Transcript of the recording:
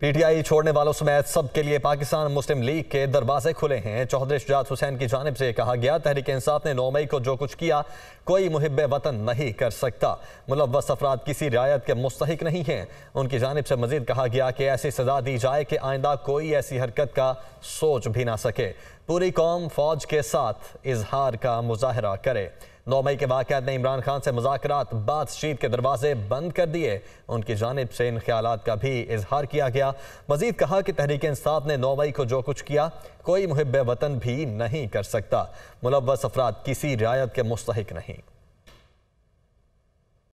PTI छोड़ने वालों समेत सबके लिए पाकिस्तान मुस्लिम लीग के दरवाजे खुले हैं। चौधरी शजात हुसैन की जानिब से कहा गया, तहरीक-ए-इंसाफ ने 9 मई को जो कुछ किया कोई मुहिब्बे वतन नहीं कर सकता। मुलव्वस अफराद किसी रियायत के मुस्तहिक नहीं हैं। उनकी जानिब से मजीद कहा गया कि ऐसी सजा दी जाए कि आइंदा कोई ऐसी हरकत का सोच भी ना सके। पूरी कौम फौज के साथ इजहार का मुजाहरा करे। 9 मई के वाक़यात ने इमरान खान से मुज़ाकरात बातचीत के दरवाजे बंद कर दिए। उनकी जानिब से इन ख्यालात का भी इजहार किया गया। मज़ीद कहा कि तहरीक इंसाफ ने 9 मई को जो कुछ किया कोई मुहिब्बे वतन भी नहीं कर सकता। मुलव्वस अफराद किसी रियायत के मुस्तहिक नहीं।